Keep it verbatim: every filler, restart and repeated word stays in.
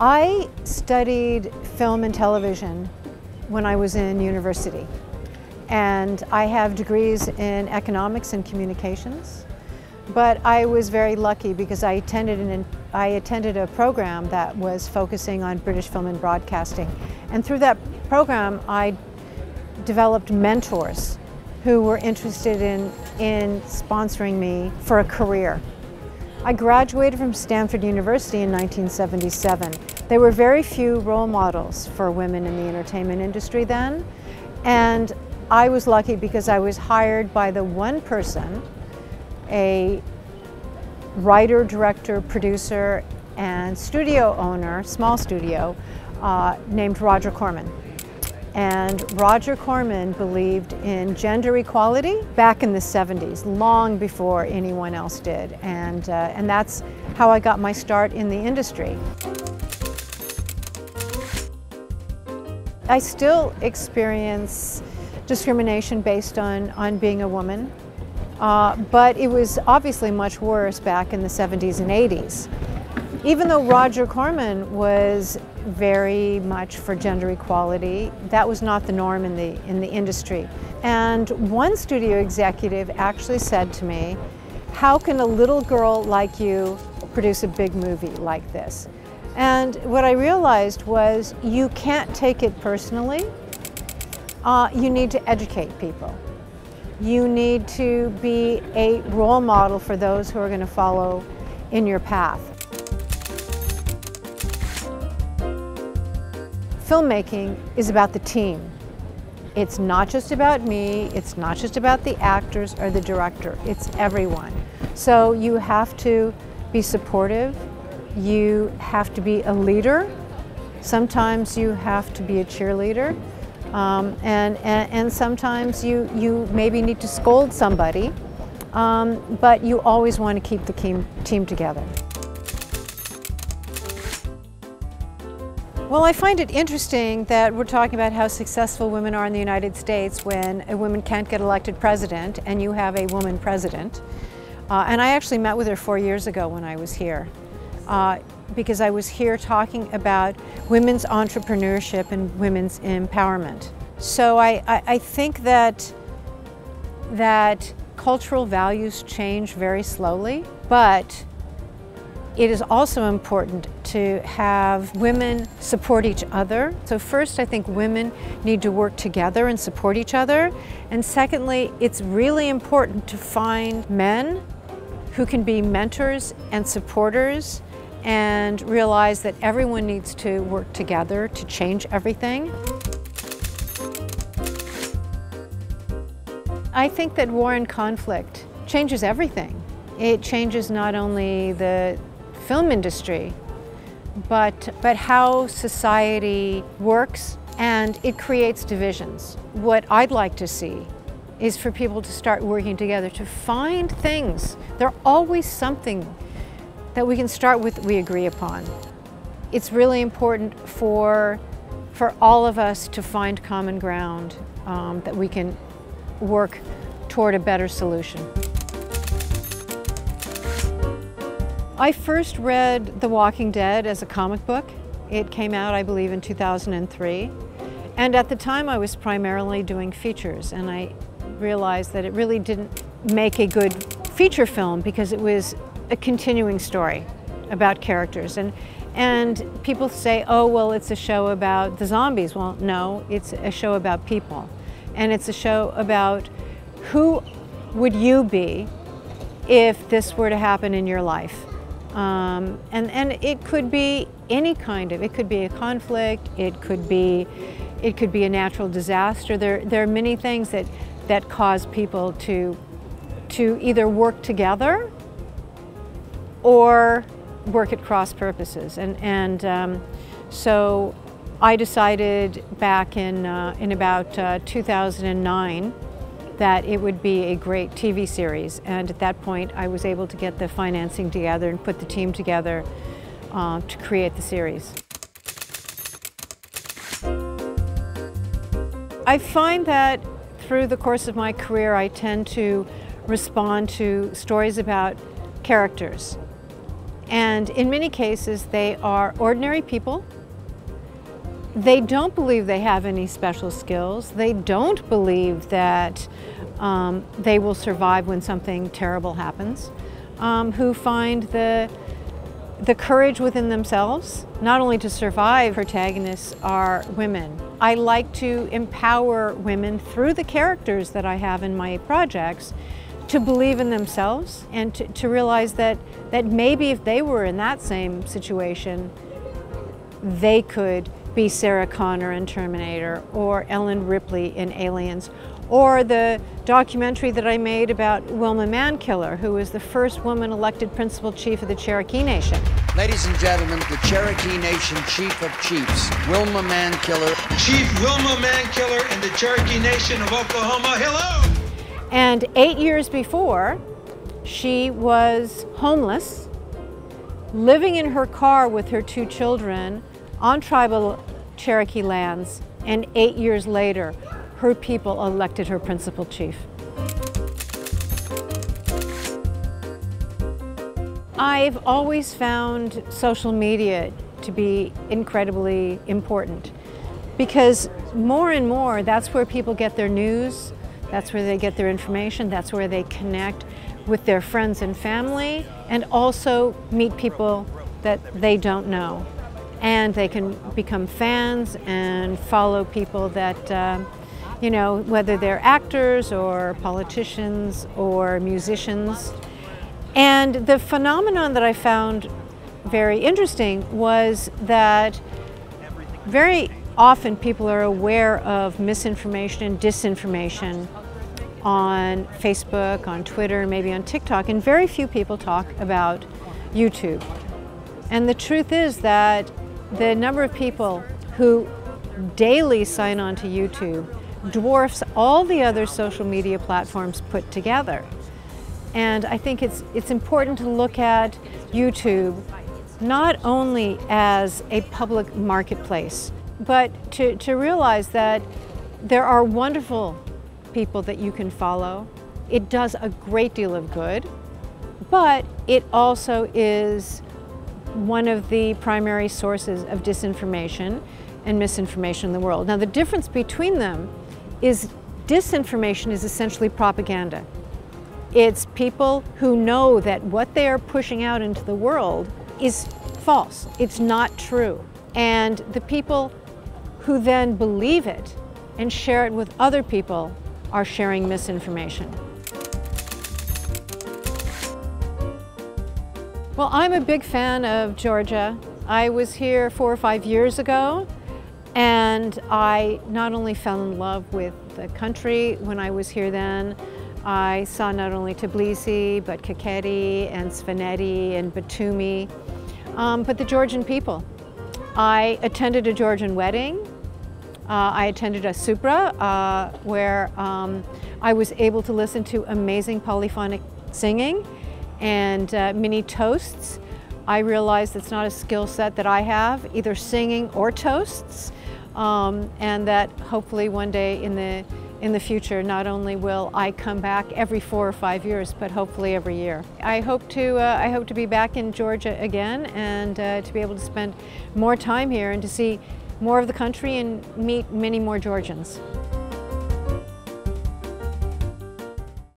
I studied film and television when I was in university, and I have degrees in economics and communications. But I was very lucky because I attended, an, I attended a program that was focusing on British film and broadcasting. And through that program, I developed mentors who were interested in, in sponsoring me for a career. I graduated from Stanford University in nineteen seventy-seven. There were very few role models for women in the entertainment industry then. And I was lucky because I was hired by the one person, a writer, director, producer, and studio owner, small studio, uh, named Roger Corman. And Roger Corman believed in gender equality back in the seventies, long before anyone else did. And, uh, and that's how I got my start in the industry. I still experience discrimination based on, on being a woman. Uh, but it was obviously much worse back in the seventies and eighties. Even though Roger Corman was very much for gender equality, that was not the norm in the, in the industry. And one studio executive actually said to me, "How can a little girl like you produce a big movie like this?" And what I realized was you can't take it personally. Uh, you need to educate people. You need to be a role model for those who are going to follow in your path. Filmmaking is about the team. It's not just about me, it's not just about the actors or the director, it's everyone. So you have to be supportive, you have to be a leader, sometimes you have to be a cheerleader. Um, and, and, and sometimes you, you maybe need to scold somebody, um, but you always want to keep the team, team together. Well, I find it interesting that we're talking about how successful women are in the United States when a woman can't get elected president and you have a woman president. Uh, and I actually met with her four years ago when I was here. Uh, because I was here talking about women's entrepreneurship and women's empowerment. So I, I, I think that, that cultural values change very slowly, but it is also important to have women support each other. So first, I think women need to work together and support each other. And secondly, it's really important to find men who can be mentors and supporters and realize that everyone needs to work together to change everything. I think that war and conflict changes everything. It changes not only the film industry, but, but how society works, and it creates divisions. What I'd like to see is for people to start working together, to find things. There's always something that we can start with we agree upon. It's really important for, for all of us to find common ground um, that we can work toward a better solution. I first read The Walking Dead as a comic book. It came out, I believe, in two thousand three. And at the time, I was primarily doing features, and I realized that it really didn't make a good feature film because it was a continuing story about characters. And, and people say, oh, well, it's a show about the zombies. Well, no, it's a show about people. And it's a show about who would you be if this were to happen in your life. Um, and, and it could be any kind of, it could be a conflict, it could be, it could be a natural disaster. There, there are many things that, that cause people to, to either work together or work at cross purposes. And, and um, so I decided back in, uh, in about uh, two thousand nine that it would be a great T V series. And at that point, I was able to get the financing together and put the team together uh, to create the series. I find that through the course of my career, I tend to respond to stories about characters. And in many cases, they are ordinary people. They don't believe they have any special skills. They don't believe that um, they will survive when something terrible happens, um, who find the, the courage within themselves, not only to survive. Protagonists are women. I like to empower women through the characters that I have in my projects to believe in themselves and to, to realize that, that maybe if they were in that same situation, they could be Sarah Connor in Terminator or Ellen Ripley in Aliens, or the documentary that I made about Wilma Mankiller, who was the first woman elected principal chief of the Cherokee Nation. Ladies and gentlemen, the Cherokee Nation Chief of Chiefs, Wilma Mankiller. Chief Wilma Mankiller in the Cherokee Nation of Oklahoma. Hello! And eight years before, she was homeless, living in her car with her two children on tribal Cherokee lands, and eight years later, her people elected her principal chief. I've always found social media to be incredibly important because more and more, that's where people get their news, that's where they get their information, that's where they connect with their friends and family, and also meet people that they don't know. And they can become fans and follow people that uh, you know, whether they're actors or politicians or musicians. And the phenomenon that I found very interesting was that very often people are aware of misinformation and disinformation on Facebook, on Twitter, maybe on TikTok, and very few people talk about YouTube. And the truth is that the number of people who daily sign on to YouTube dwarfs all the other social media platforms put together. And I think it's, it's important to look at YouTube not only as a public marketplace, but to, to realize that there are wonderful people that you can follow. It does a great deal of good, but it also is one of the primary sources of disinformation and misinformation in the world. Now, the difference between them is disinformation is essentially propaganda. It's people who know that what they are pushing out into the world is false, it's not true. And the people who then believe it and share it with other people are sharing misinformation. Well, I'm a big fan of Georgia. I was here four or five years ago. And I not only fell in love with the country when I was here then, I saw not only Tbilisi, but Kakheti and Svaneti and Batumi, um, but the Georgian people. I attended a Georgian wedding. Uh, I attended a supra uh, where um, I was able to listen to amazing polyphonic singing and uh, mini toasts. I realized it's not a skill set that I have, either singing or toasts, um, and that hopefully one day in the, in the future, not only will I come back every four or five years, but hopefully every year. I hope to, uh, I hope to be back in Georgia again and uh, to be able to spend more time here and to see more of the country and meet many more Georgians.